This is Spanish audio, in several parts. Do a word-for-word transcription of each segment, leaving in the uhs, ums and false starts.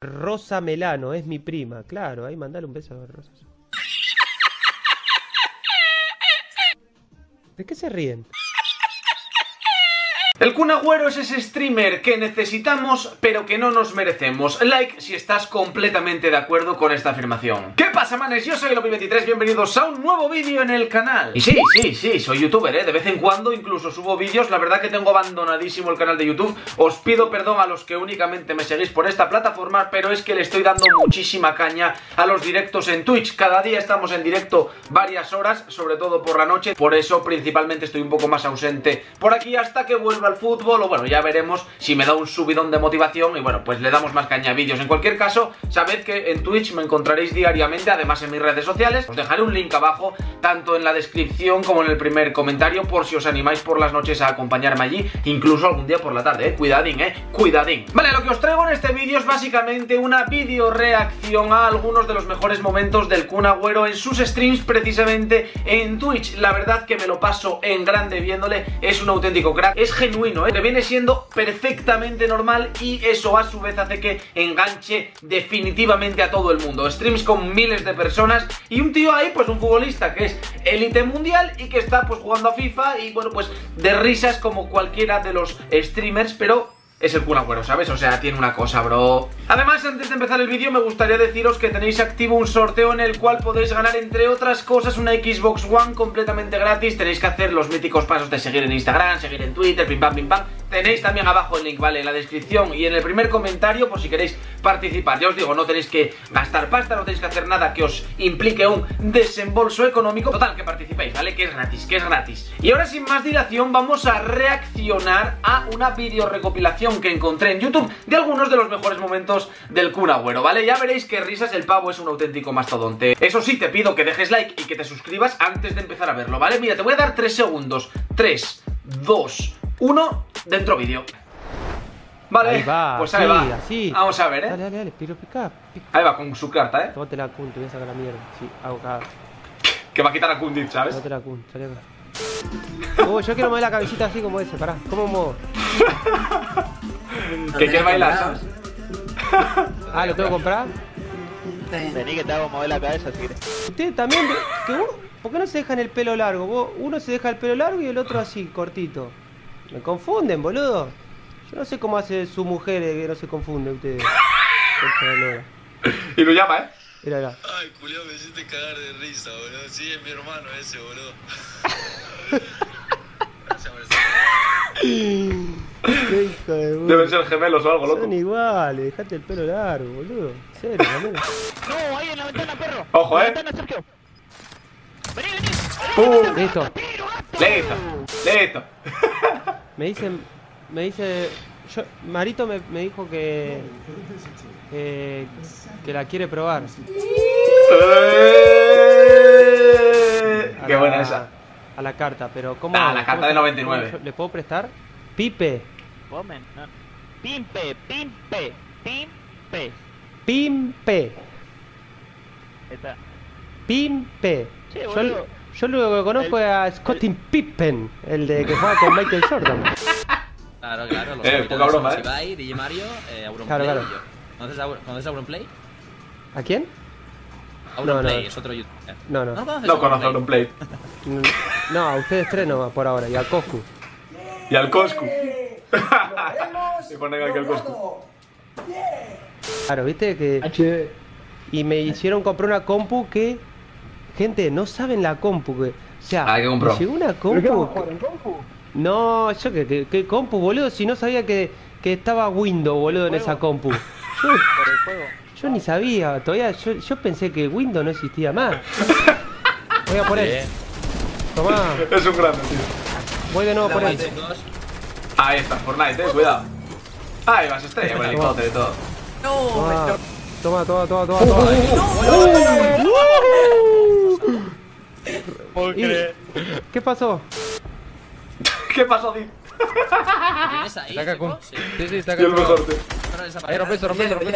Rosa Melano, es mi prima. Claro, ahí mandale un beso a Rosa. ¿De qué se ríen? El Kun Agüero es ese streamer que necesitamos pero que no nos merecemos. Like si estás completamente de acuerdo con esta afirmación. ¿Qué pasa, manes? Yo soy Elopi veintitrés, bienvenidos a un nuevo vídeo en el canal. Y sí, sí, sí, soy youtuber, ¿eh? De vez en cuando incluso subo vídeos. La verdad que tengo abandonadísimo el canal de YouTube. Os pido perdón a los que únicamente me seguís por esta plataforma, pero es que le estoy dando muchísima caña a los directos en Twitch. Cada día estamos en directo varias horas, sobre todo por la noche. Por eso principalmente estoy un poco más ausente por aquí hasta que vuelva al fútbol, o bueno, ya veremos si me da un subidón de motivación y bueno, pues le damos más caña a vídeos. En cualquier caso, sabed que en Twitch me encontraréis diariamente, además en mis redes sociales. Os dejaré un link abajo, tanto en la descripción como en el primer comentario, por si os animáis por las noches a acompañarme allí, incluso algún día por la tarde, eh, cuidadín, eh, cuidadín. Vale, lo que os traigo en este vídeo es básicamente una video reacción a algunos de los mejores momentos del Kun Agüero en sus streams, precisamente en Twitch. La verdad que me lo paso en grande viéndole, es un auténtico crack, es genial. Que viene siendo perfectamente normal y eso a su vez hace que enganche definitivamente a todo el mundo. Streams con miles de personas y un tío ahí, pues un futbolista que es élite mundial y que está pues jugando a FIFA y bueno, pues de risas como cualquiera de los streamers, pero... es el Kun Agüero, ¿sabes? O sea, tiene una cosa, bro. Además, antes de empezar el vídeo, me gustaría deciros que tenéis activo un sorteo en el cual podéis ganar, entre otras cosas, una Xbox One completamente gratis. Tenéis que hacer los míticos pasos de seguir en Instagram, seguir en Twitter, pim pam, pim pam. Tenéis también abajo el link, ¿vale? En la descripción y en el primer comentario, por si queréis participar. Ya os digo, no tenéis que gastar pasta, no tenéis que hacer nada que os implique un desembolso económico. Total, que participéis, ¿vale? Que es gratis, que es gratis. Y ahora, sin más dilación, vamos a reaccionar a una video recopilación que encontré en YouTube de algunos de los mejores momentos del Kun Agüero, ¿vale? Ya veréis que risas, el pavo es un auténtico mastodonte. Eso sí, te pido que dejes like y que te suscribas antes de empezar a verlo, ¿vale? Mira, te voy a dar tres segundos. tres, dos, uno, dentro vídeo. Vale, ahí va, pues ahí sí, va. Así. Vamos a ver, eh. Dale, dale, dale, piro, pica, pica. Ahí va con su carta, eh. Tómate la Kun, te voy a sacar la mierda. Sí, hago cada. Que va a quitar a Kun, ¿sabes? Tómate la Kun, sale acá. Oh, yo quiero mover la cabecita así como ese, pará. ¿Cómo modo? ¿Qué quieres bailar, sabes? Ah, ¿lo tengo que comprar? Sí. Vení que te hago mover la cabeza, si quieres. Usted también, que vos, ¿por qué no se dejan el pelo largo? Vos, uno se deja el pelo largo y el otro así, cortito. Me confunden, boludo. Yo no sé cómo hace su mujer que no se confunde ustedes. Y lo llama, eh. Mira, mira. Ay, culiao, me hiciste cagar de risa, boludo. Sí, es mi hermano ese, boludo. Qué hijo de boludo. Deben ser gemelos o algo, loco. Son iguales, dejate el pelo largo, boludo. En serio, boludo. No, ahí en la ventana, perro. Ojo, eh. Vení, vení. ¡Pum! Listo. Listo. Listo. Me dicen, me dice, yo, Marito me, me dijo que, que, que la quiere probar. Eh, la, qué buena esa. A la carta, pero ¿cómo? Ah, la carta de noventa y nueve. ¿Le puedo prestar? Pipe. Pimpe, pimpe, pimpe. Pimpe. Está. Pimpe. Sí, bueno. Yo lo que conozco el, es a Scottie Pippen, el de que juega con Michael Jordan. Claro, claro, los eh, poca broma, eh. Ibai, D J Mario, eh, Auronplay, claro, claro. ¿Conoces a, ¿conoces a Auronplay? ¿A quién? Auronplay, no, no. Es otro youtuber. No, no. No, no, no conozco a Auronplay. No, a ustedes tres nomás por ahora, y al Coscu. Y al Coscu. Se pone aquí al Coscu. Claro, viste que... H. Y me hicieron comprar una compu que... Gente, no saben la compu que... O sea, ah, ¿qué compró? Llegó una compu... ¿Qué vamos a jugar en compu? No, yo que, que, que compu, boludo, si no sabía que, que estaba Windows, boludo, en esa compu. Yo, yo ni sabía, todavía yo, yo pensé que Windows no existía más. Voy a por él. Tomá. Es un grande, tío. Voy de nuevo por él. Ahí está, FORTNITE, eh, cuidado. Ahí vas, estrella, con el bote de todo. No, toma, toma, toma, toma, toma. ¿Qué pasó? ¿Qué pasó, Dip? ¿Tienes ahí? Está Kun. Sí, sí, está Kun. Ahí, rompezo, rompezo, rompezo.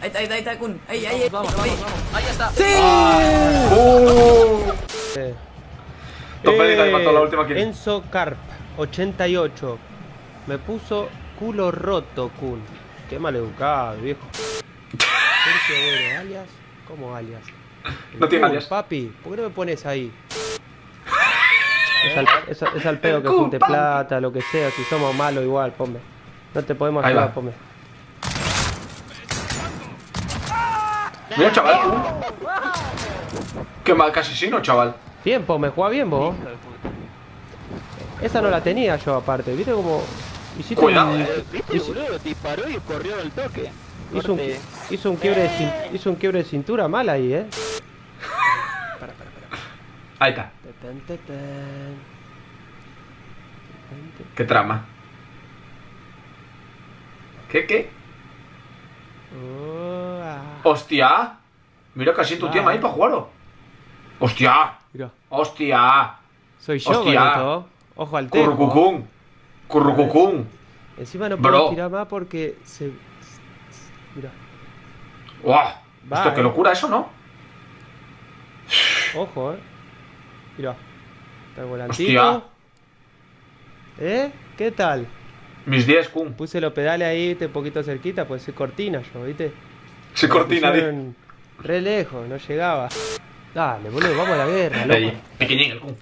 Ahí está, ahí está Kun. Ahí, ahí, ahí. Vamos, vamos, vamos. Ahí está. ¡Sí! Topelita, me mató la última kill. Enzo Carp, ochenta y ocho. Me puso culo roto, Kun. Qué maleducado, viejo. Sergio Agüero, alias. ¿Cómo alias? No tiene alias. Papi, ¿por qué no me pones ahí? Es al, es, es al pedo que junte plata, lo que sea. Si somos malos, igual, ponme. No te podemos ayudar, ponme. Mira, chaval. Qué mal, casi sino, chaval. Bien, ponme, juega bien vos. Esa no la tenía yo, aparte. ¿Viste cómo? Hiciste un... eh, ¿Viste, hizo... boludo? Disparó y corrió al toque. Hizo un, hizo, un quiebre de cintura, hizo un quiebre de cintura mal ahí, eh. Para, para, para. Ahí está. ¿Qué trama? ¿Qué, qué? Oh, ah. ¡Hostia! Mira casi tu ah. tema ahí para jugarlo. ¡Hostia! Mira. ¡Hostia! Soy yo, ¡hostia! Ojo al tema. Currucucún. Currucucún. Encima no puedo Bro. tirar más porque se... Mira. ¡Guau! Esto eh. qué locura eso, ¿no? Ojo, eh. Mira. Está el volantito. Hostia. ¿Eh? ¿Qué tal? Mis diez, Kun. Puse los pedales ahí un poquito cerquita, pues soy cortina yo, ¿viste? Soy cortina, tío. Re lejos, no llegaba. Dale, boludo, vamos a la guerra, loco. Ahí, pequeñín el Kun.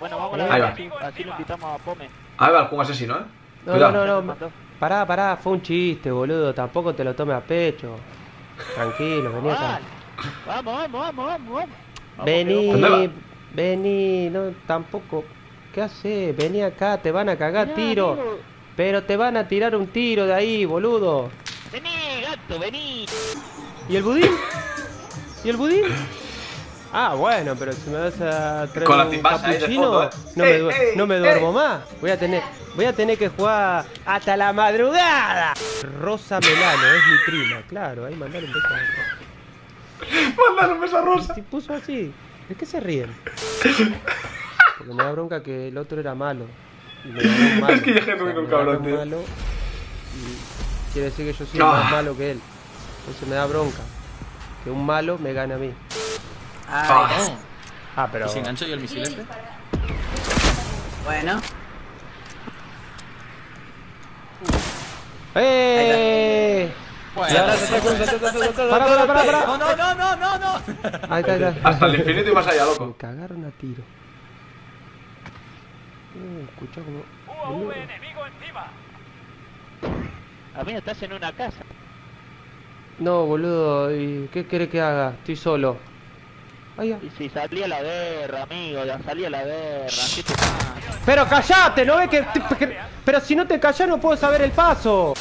Bueno, vamos a la guerra, así lo invitamos a Pome. Ahí va el Kun asesino, ¿eh? No, Cuidado. no, no, no. Pará, pará, fue un chiste, boludo. Tampoco te lo tomes a pecho. Tranquilo, vení acá. Vamos, vamos, vamos, vamos, vamos. Vení, vení, no, tampoco. ¿Qué haces? Vení acá, te van a cagar no, tiro. Amigo. Pero te van a tirar un tiro de ahí, boludo. Vení, gato, vení. ¿Y el budín? ¿Y el budín? Ah, bueno, pero si me vas a traer con un capuchino, no, ey, me ey, no me duermo ey. más. Voy a tener voy a tener que jugar hasta la madrugada. Rosa Melano, es mi prima, claro. Ahí mandar un beso a Rosa. Mandar un beso a Rosa. Se puso así. ¿De qué se ríen? Porque me da bronca que el otro era malo. Y me ganó malo. Es que yo no soy un cabrón, tío. Y quiere decir que yo soy no. más malo que él. Entonces me da bronca que un malo me gane a mí. Ah, oh. ah, pero... ¿Y se enganchó yo el misilete? Bueno. ¡Eh! Bueno. ¡Para, para, para, para! ¡No, no, no, no, no! no. Ahí está, ahí está. Hasta el infinito y más allá, loco. Me cagaron a tiro. Uh, escuchá como... U A V enemigo encima. Amigo, estás en una casa. No, boludo. ¿Y qué querés que haga? Estoy solo. Ay, y si salía la guerra, amigo, ya salía la guerra. ¿Qué te pasa? Pero callate, no ves que, que. Pero si no te callas, no puedo saber el paso.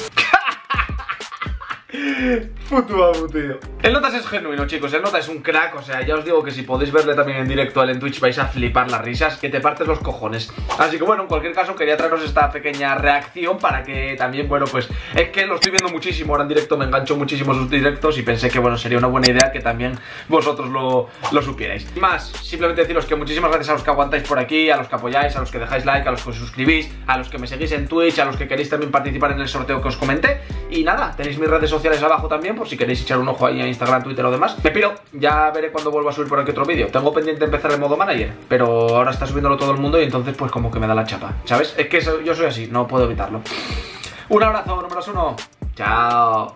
Puto amo, tío. El Notas es genuino, chicos. El Notas es un crack. O sea, ya os digo que si podéis verle también en directo al en Twitch, vais a flipar las risas, que te partes los cojones. Así que bueno, en cualquier caso, quería traeros esta pequeña reacción para que también, bueno, pues es que lo estoy viendo muchísimo ahora en directo. Me engancho muchísimo sus directos y pensé que, bueno, sería una buena idea que también vosotros lo, lo supierais. Más, simplemente deciros que muchísimas gracias a los que aguantáis por aquí, a los que apoyáis, a los que dejáis like, a los que os suscribís, a los que me seguís en Twitch, a los que queréis también participar en el sorteo que os comenté. Y nada, tenéis mis redes sociales abajo también, por si queréis echar un ojo ahí a Instagram, Twitter o demás. Me piro, ya veré cuando vuelva a subir por aquí otro vídeo. Tengo pendiente empezar el modo manager, pero ahora está subiéndolo todo el mundo y entonces pues como que me da la chapa, ¿sabes? Es que yo soy así, no puedo evitarlo. Un abrazo, números uno. Chao.